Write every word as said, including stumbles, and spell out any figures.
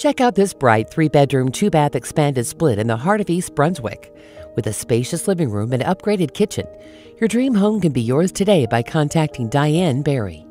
Check out this bright three-bedroom, two-bath expanded split in the heart of East Brunswick. With a spacious living room and upgraded kitchen, your dream home can be yours today by contacting Diane Berry.